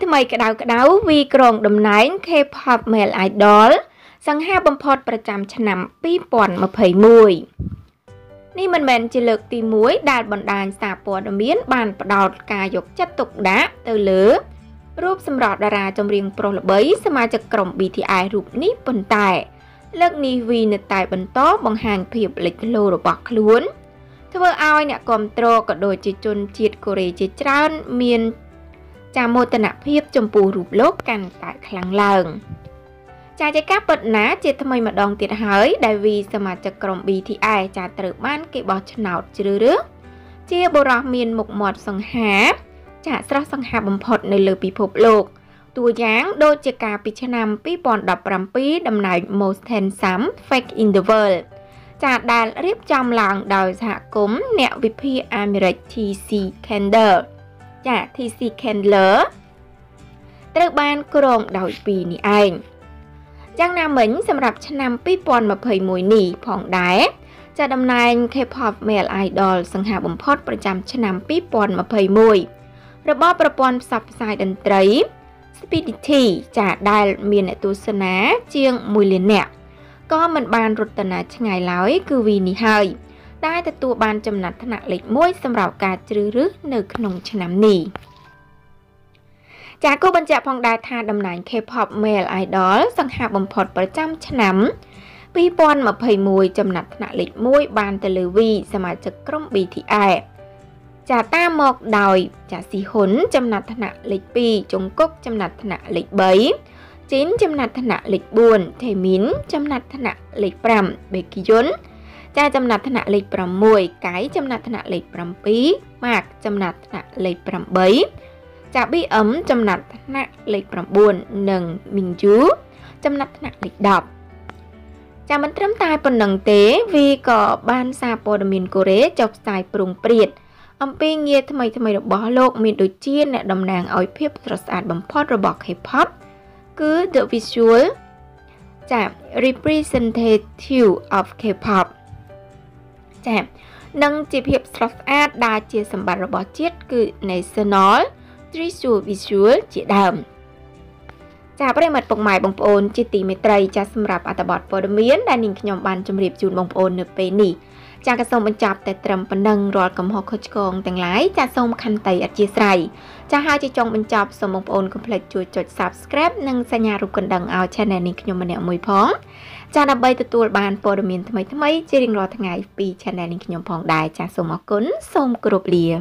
ทำไมกระดาวกระดาววีกรงดมไนน์ K-pop เมลไอดอลสังหาบำพอดประจำฉน้ำปีป่อนมาเผยมวยนี่มันเป็นจิลึกตีมวยดาดบอลดานสาปอดเมียนบานประดาวกายกจัดตกดะเตอเหลือรูปสำหรับดาราจำเรียงโปรละเบยสมาชิกกลุ่ม BTI รูปนี้ปนตายเลิกนีวีในตายบนโต๊ะบางแห่งเพียบเลยโลดบอกล้วนทว่าเอาเนี่ยกอมโตรก็โดยจิจนจิตกุริจิจร้านเมียนจามโมตนะเพียบจมปูรูปโลกกันตายคลังเลิงจ่าใจกล้าเปิดหนาจิตทำไมมาดองติดหายไดวีสมาชิกกลุ่ม BTI จ่าตรึกบ้านเก็บบอชนาวจืดเรือเจียบรอเมียนหมกหมดสังหาจะสร้างสังหาบำพอดในเลือปีภพโลกตัวย้างโดยเจกาปิชนำปีปอนดับรำปีดำนายโมสเทนซัมเฟกอินเดเวลจากดาเรียบจำหลังดาวสะกมแนววิพีอเมริกทีซีแคนเดอร์จากทีซีแคนเลอร์ตระบานกรงดาวปีนี่เองยังนำเหมือนสำหรับชนำปีปอนมาเผยมวยหนีผ่องได้จะดำนาย K-pop Male Idol สังหาบำพอดประจำชนำปีปอนมาเผยมวยระบบประปอนสับสายดันตรีสปีดิทีจะได้เมียนตุสนาเจียงมุยเลนเนี่ยก็มันบานรุตนาชไงเล้าคือวีนิเฮยได้แต่ตัวบานจำนัดถนัดเล็กม้วยสำหรับการจรึรึหนึ่งขนมฉน้ำหนีจากก็บรรจับพองดาธาดำนาน K-pop Male Idol สังหาบำพอดประจำฉน้ำปีปอนมาเผยมวยจำนัดถนัดเล็กม้วยบานเตลือวีสมาชิกกลุ่ม BTIจะต้ามอกดอยจะสีหนจำนัดถนัดเล็กปีจงกุ๊กจำนัดถนัดเล็กเบยจิ้นจำนัดถนัดเล็กบุญเทมินจำนัดถนัดเล็กปรำเบกิยนจะจำนัดถนัดเล็กปรำมวยไก่จำนัดถนัดเล็กปรำปีมากจำนัดถนัดเล็กปรำเบยจะบีเอิมจำนัดถนัดเล็กปรำบุญหนึ่งมิงจูจำนัดถนัดเล็กดอกจะมันเริ่มตายปนหนังเต๋วีก่อบ้านซาโปดมินโกเรจบสายปรุงเปรียดอัมพีเงียทำไมระบบโลกมีดูเจียนและดำนางเอาเพียบตรวจสอบบัมพอดระบบ K-pop คือ The Visual จาก Representative of K-pop จากนั่งจีเพียบตรวจสอบได้เจียสัมบัติระบบเจียคือ National Treasure Visual เจียดำจากประเด็นหมดปกหมายบงโอนจิตติเมตรัยจะสำหรับอัตบอดปอดเมียนได้หนึ่งขยมบันจำเรียบจูนบงโอนเนปนี่จากกระทรวงบรรจับแต่ตรำปนังรอดกับหอกขจกองแต่งหลายจากทรงคันไตอัจฉริยจะหาจะจงบรรจับสมองโอนคอมเพล็กซ์จุดจด subscribe นั่งสัญญารูปกันดังเอาแชนแนลนี้ขยมมาแนวมวยพ้องจะนำใบตัวบานโปรดมินทำไมเจริญรอทั้งไงปีแชนแนลนี้ขยมพ้องได้จากสมองกุนสมกรุบเลีย